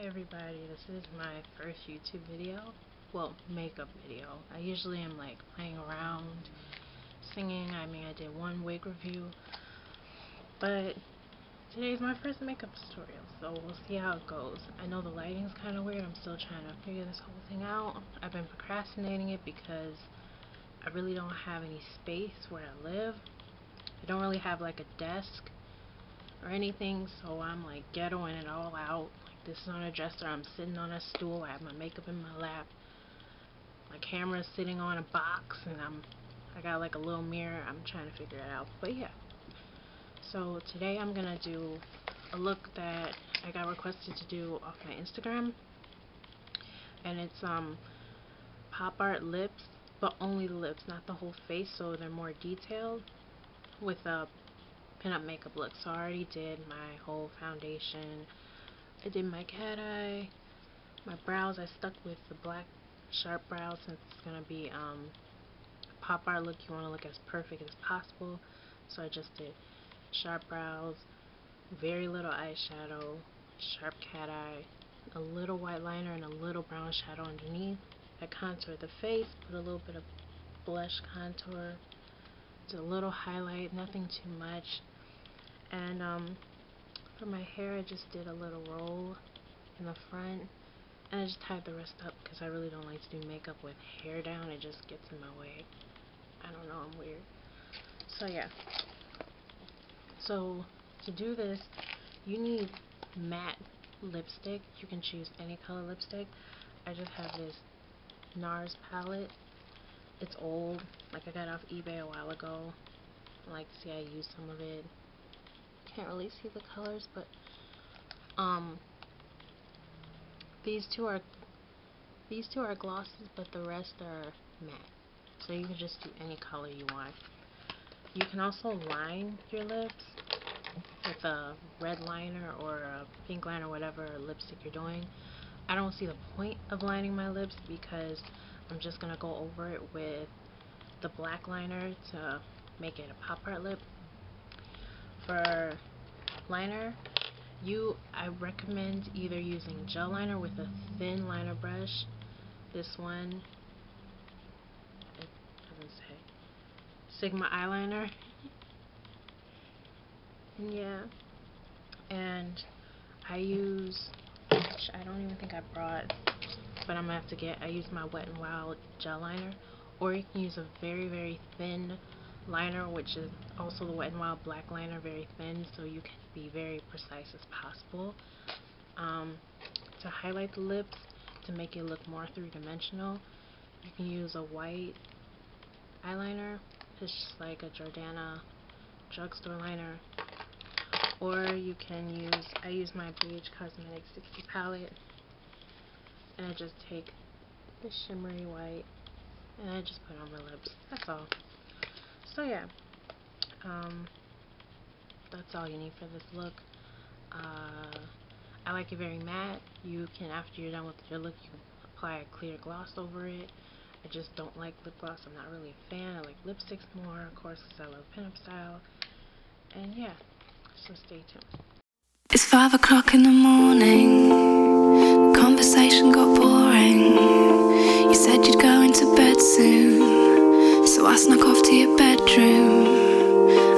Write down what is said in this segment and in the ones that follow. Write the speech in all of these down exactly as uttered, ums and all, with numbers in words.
Hi everybody, this is my first YouTube video, well, makeup video. I usually am like playing around, singing. I mean, I did one wig review, but today's my first makeup tutorial, so we'll see how it goes. I know the lighting's kind of weird. I'm still trying to figure this whole thing out. I've been procrastinating it because I really don't have any space where I live. I don't really have like a desk or anything, so I'm like ghettoing it all out. This is on a dresser, I'm sitting on a stool, I have my makeup in my lap, my camera's sitting on a box, and I'm, I got like a little mirror, I'm trying to figure it out, but yeah. So today I'm gonna do a look that I got requested to do off my Instagram, and it's um, pop art lips, but only the lips, not the whole face, so they're more detailed with a pin-up makeup look. So I already did my whole foundation, I did my cat eye, my brows. I stuck with the black sharp brows since it's going to be um, a pop art look. You want to look as perfect as possible. So I just did sharp brows, very little eyeshadow, sharp cat eye, a little white liner, and a little brown shadow underneath. I contoured the face, put a little bit of blush contour, did a little highlight, nothing too much. And um, for my hair, I just did a little roll in the front, and I just tied the rest up because I really don't like to do makeup with hair down. It just gets in my way. I don't know, I'm weird. So yeah. So to do this, you need matte lipstick. You can choose any color lipstick. I just have this NARS palette. It's old. Like, I got it off eBay a while ago. I like to see I use some of it. Can't really see the colors, but um these two are these two are glosses, but the rest are matte, so you can just do any color you want. You can also line your lips with a red liner or a pink liner, whatever lipstick you're doing. I don't see the point of lining my lips because I'm just gonna go over it with the black liner to make it a pop art lip. For liner, you I recommend either using gel liner with a thin liner brush. This one, it doesn't say, Sigma eyeliner. Yeah, and I use, which I don't even think I brought, but I'm gonna have to get. I use my Wet n Wild gel liner, or you can use a very very thin liner, which is also the Wet n Wild black liner, very thin, so you can be very precise as possible. Um, to highlight the lips, to make it look more three-dimensional, you can use a white eyeliner. It's just like a Jordana drugstore liner. Or you can use, I use my B H Cosmetics sixty palette, and I just take the shimmery white and I just put it on my lips. That's all. So yeah, um, that's all you need for this look. Uh, I like it very matte. You can, after you're done with your look, you can apply a clear gloss over it. I just don't like lip gloss. I'm not really a fan. I like lipsticks more, of course, because I love pinup style. And yeah, so stay tuned. It's five o'clock in the morning. The conversation got boring. You said you'd go into bed soon. So I snuck off to your bedroom,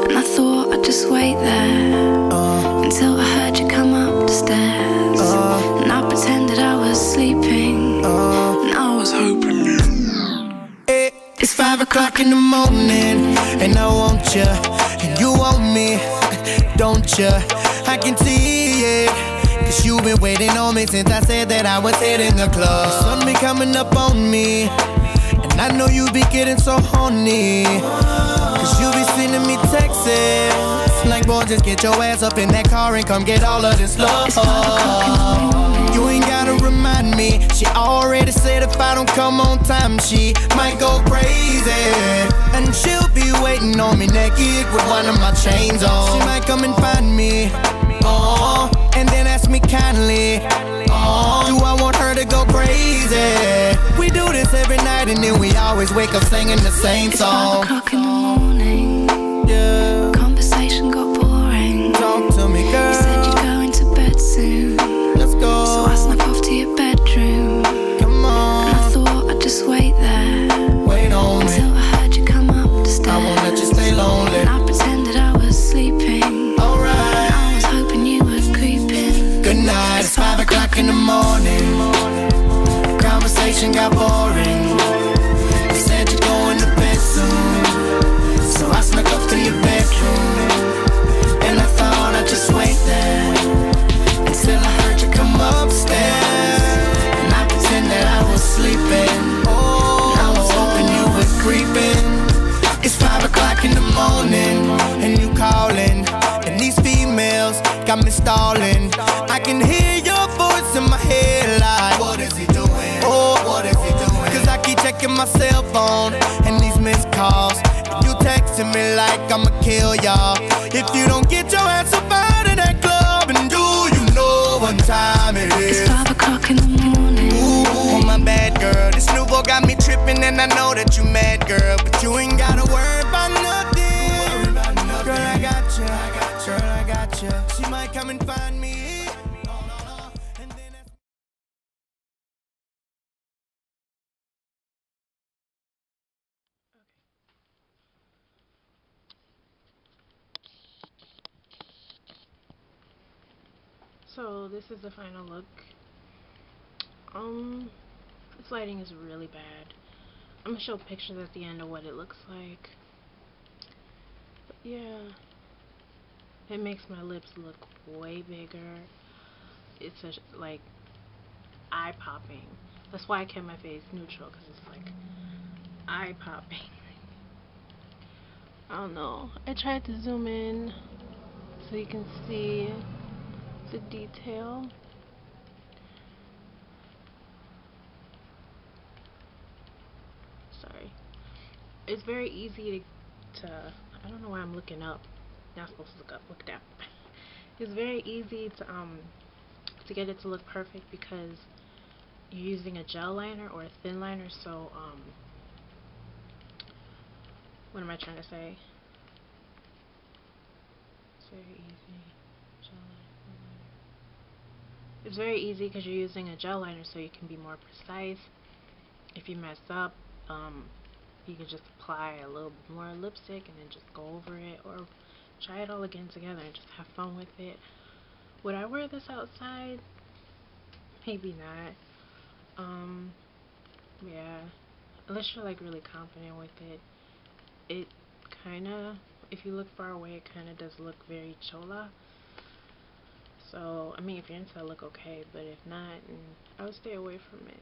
and I thought I'd just wait there uh, until I heard you come up the stairs, uh, and I pretended I was sleeping, uh, and I was hoping you. It's five o'clock in the morning, and I want you, and you want me, don't you? I can see it. You've been waiting on me since I said that I was hitting the club. The sun be coming up on me, and I know you be getting so horny, cause you be sending me texts like, boy, just get your ass up in that car and come get all of this love. You ain't gotta remind me. She already said if I don't come on time, she might go crazy, and she'll be waiting on me naked with one of my chains on. She might come and find me, oh, and then ask me kindly, oh, do I want her to go crazy? We do this every night, and then we always wake up singing the same song. It's five o'clock in the morning. Yeah. Conversation got boring. Talk to me, girl. You said you'd go into bed soon. Let's go. So I snuck o'clock in the morning. Conversation got boring. You said you're going to bed soon, so I snuck up to your bedroom, and I thought I'd just wait there until I heard you come upstairs. And I pretend that I was sleeping. Oh, I was hoping you were creeping. It's five o'clock in the morning, and you calling, and these females got me stalling. I can hear your voice in my head like, what is he doing? Oh, what is he doing? Cause I keep checking my cell phone and these missed calls. And you texting me like I'ma kill y'all if you don't get your ass up out of that club. And do you know what time it is? It's five o'clock in the morning. Ooh, oh my bad girl, this nouveau got me tripping, and I know that you mad girl, but you ain't gotta worry about nothing. Girl, I got you, girl, I got you. She might come and find me. So this is the final look. Um, this lighting is really bad. I'm gonna show pictures at the end of what it looks like. But yeah, it makes my lips look way bigger. It's a, like, eye popping. That's why I kept my face neutral, because it's like eye popping. I don't know. I tried to zoom in so you can see the detail. Sorry. It's very easy to, to I don't know why I'm looking up. Not supposed to look up, look down. It's very easy to um to get it to look perfect because you're using a gel liner or a thin liner, so um what am I trying to say? It's very easy. Gel liner. It's very easy because you're using a gel liner, so you can be more precise. If you mess up, um, you can just apply a little more lipstick and then just go over it, or try it all again together and just have fun with it. Would I wear this outside? Maybe not. Um, yeah, unless you're like really confident with it. It kind of, if you look far away, it kind of does look very chola. So, I mean, if you're into it, look okay, but if not, I would stay away from it.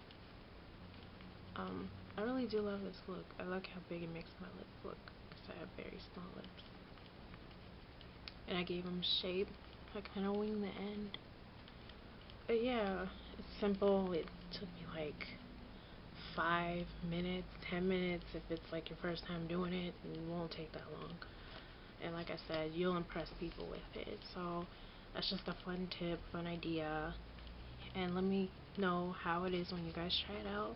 Um, I really do love this look. I like how big it makes my lips look, because I have very small lips. And I gave them shape. I kind of winged the end. But yeah, it's simple. It took me like five minutes, ten minutes. If it's like your first time doing it, it won't take that long. And like I said, you'll impress people with it. So that's just a fun tip, fun idea, and let me know how it is when you guys try it out.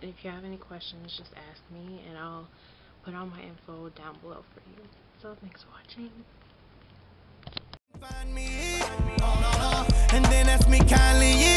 And if you have any questions, just ask me, and I'll put all my info down below for you. So thanks for watching. Find me, and then ask me kindly.